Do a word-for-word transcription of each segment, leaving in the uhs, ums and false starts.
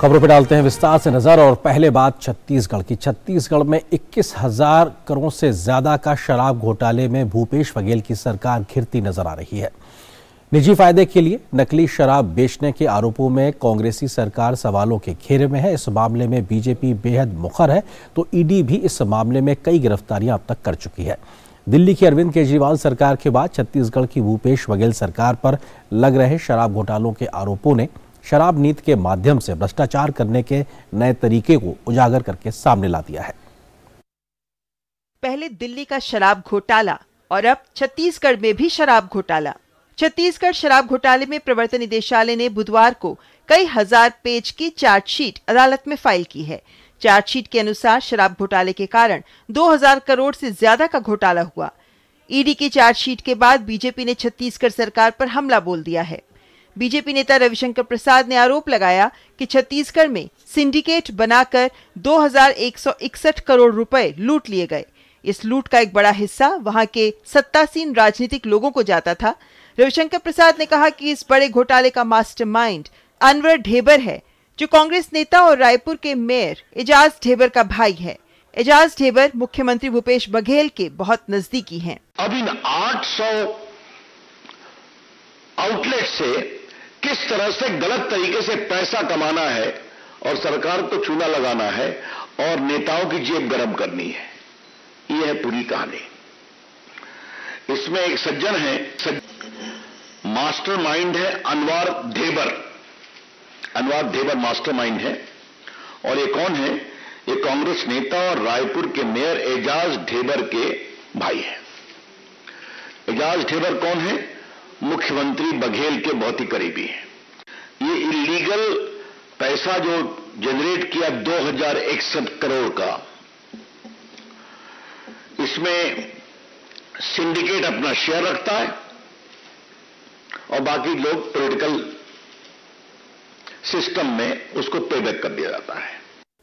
खबरों पर डालते हैं विस्तार से नजर। और पहले बात छत्तीसगढ़ की। छत्तीसगढ़ में इक्कीस हजार करोड़ से ज्यादा का शराब घोटाले में भूपेश बघेल की सरकार घिरती नजर आ रही है। निजी फायदे के लिए नकली शराब बेचने के आरोपों में कांग्रेसी सरकार सवालों के घेरे में है। इस मामले में बीजेपी बेहद मुखर है तो ईडी भी इस मामले में कई गिरफ्तारियां अब तक कर चुकी है। दिल्ली की अरविंद केजरीवाल सरकार के बाद छत्तीसगढ़ की भूपेश बघेल सरकार पर लग रहे शराब घोटालों के आरोपों ने शराब नीति के माध्यम से भ्रष्टाचार करने के नए तरीके को उजागर करके सामने ला दिया है। पहले दिल्ली का शराब घोटाला और अब छत्तीसगढ़ में भी शराब घोटाला। छत्तीसगढ़ शराब घोटाले में प्रवर्तन निदेशालय ने बुधवार को कई हजार पेज की चार्जशीट अदालत में फाइल की है। चार्जशीट के अनुसार शराब घोटाले के कारण दो हजार करोड़ से ज्यादा का घोटाला हुआ। ईडी की चार्जशीट के बाद बीजेपी ने छत्तीसगढ़ सरकार पर हमला बोल दिया है। बीजेपी नेता रविशंकर प्रसाद ने आरोप लगाया कि छत्तीसगढ़ में सिंडिकेट बनाकर दो हजार एक सौ इकसठ करोड़ रुपए लूट लिए गए। इस लूट का एक बड़ा हिस्सा वहां के सत्तासीन राजनीतिक लोगों को जाता था। रविशंकर प्रसाद ने कहा कि इस बड़े घोटाले का मास्टरमाइंड अनवर ढेबर है, जो कांग्रेस नेता और रायपुर के मेयर एजाज ढेबर का भाई है। एजाज ढेबर मुख्यमंत्री भूपेश बघेल के बहुत नजदीकी हैं। अब इन आठ सौ आउटलेट से किस तरह से गलत तरीके से पैसा कमाना है और सरकार को चूना लगाना है और नेताओं की जेब गर्म करनी है, यह है पूरी कहानी। इसमें एक सज्जन है, सज्जन, मास्टरमाइंड है अनवर ढेबर। अनवर ढेबर मास्टरमाइंड है। और ये कौन है? ये कांग्रेस नेता और रायपुर के मेयर एजाज ढेबर के भाई है। एजाज ढेबर कौन है? मुख्यमंत्री बघेल के बहुत ही करीबी है। ये इलीगल पैसा जो जनरेट किया दो हजार इकसठ करोड़ का, इसमें सिंडिकेट अपना शेयर रखता है और बाकी लोग पॉलिटिकल सिस्टम में उसको पेबैक कर दिया जाता है।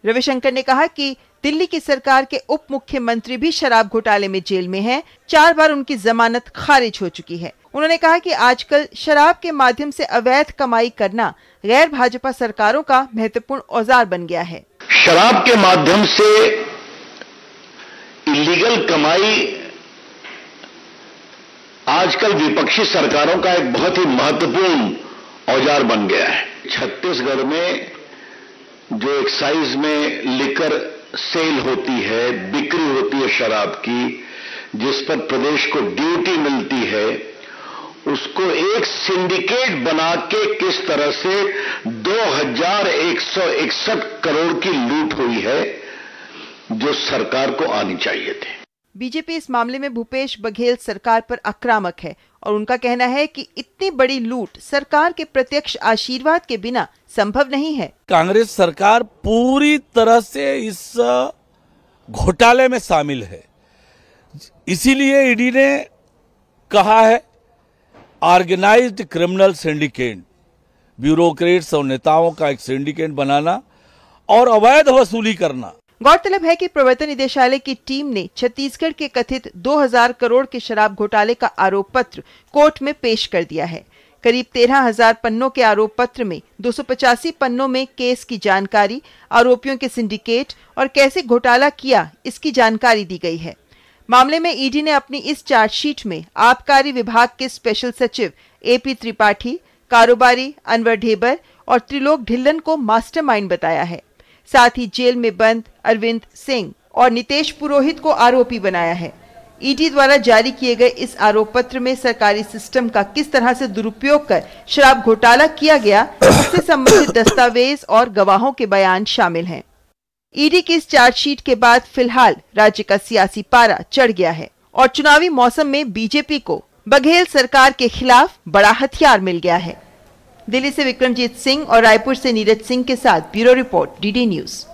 रविशंकर ने कहा कि दिल्ली की सरकार के उप मुख्यमंत्री भी शराब घोटाले में जेल में हैं। चार बार उनकी जमानत खारिज हो चुकी है। उन्होंने कहा कि आजकल शराब के माध्यम से अवैध कमाई करना गैर भाजपा सरकारों का महत्वपूर्ण औजार बन गया है। शराब के माध्यम से इलीगल कमाई आजकल विपक्षी सरकारों का एक बहुत ही महत्वपूर्ण औजार बन गया है। छत्तीसगढ़ में जो एक्साइज में लिकर सेल होती है, बिक्री होती है शराब की, जिस पर प्रदेश को ड्यूटी मिलती है, उसको एक सिंडिकेट बना के किस तरह से दो हजार एक सौ इकसठ करोड़ की लूट हुई है, जो सरकार को आनी चाहिए थी। बीजेपी इस मामले में भूपेश बघेल सरकार पर आक्रामक है और उनका कहना है कि इतनी बड़ी लूट सरकार के प्रत्यक्ष आशीर्वाद के बिना संभव नहीं है। कांग्रेस सरकार पूरी तरह से इस घोटाले में शामिल है, इसीलिए ईडी ने कहा है ऑर्गेनाइज्ड क्रिमिनल सिंडिकेट, ब्यूरोक्रेट्स और नेताओं का एक सिंडिकेट बनाना और अवैध वसूली करना। गौरतलब है कि प्रवर्तन निदेशालय की टीम ने छत्तीसगढ़ के कथित दो हजार करोड़ के शराब घोटाले का आरोप पत्र कोर्ट में पेश कर दिया है। करीब तेरह हजार पन्नों के आरोप पत्र में दो सौ पचासी पन्नों में केस की जानकारी, आरोपियों के सिंडिकेट और कैसे घोटाला किया इसकी जानकारी दी गई है। मामले में ईडी ने अपनी इस चार्जशीट में आबकारी विभाग के स्पेशल सचिव ए पी त्रिपाठी, कारोबारी अनवर ढेबर और त्रिलोक ढिल्लन को मास्टरमाइंड बताया है। साथ ही जेल में बंद अरविंद सिंह और नितेश पुरोहित को आरोपी बनाया है। ईडी द्वारा जारी किए गए इस आरोप पत्र में सरकारी सिस्टम का किस तरह से दुरुपयोग कर शराब घोटाला किया गया, इससे संबंधित दस्तावेज और गवाहों के बयान शामिल हैं। ईडी की इस चार्जशीट के बाद फिलहाल राज्य का सियासी पारा चढ़ गया है और चुनावी मौसम में बीजेपी को बघेल सरकार के खिलाफ बड़ा हथियार मिल गया है। दिल्ली से विक्रमजीत सिंह और रायपुर से नीरज सिंह के साथ ब्यूरो रिपोर्ट डीडी न्यूज़।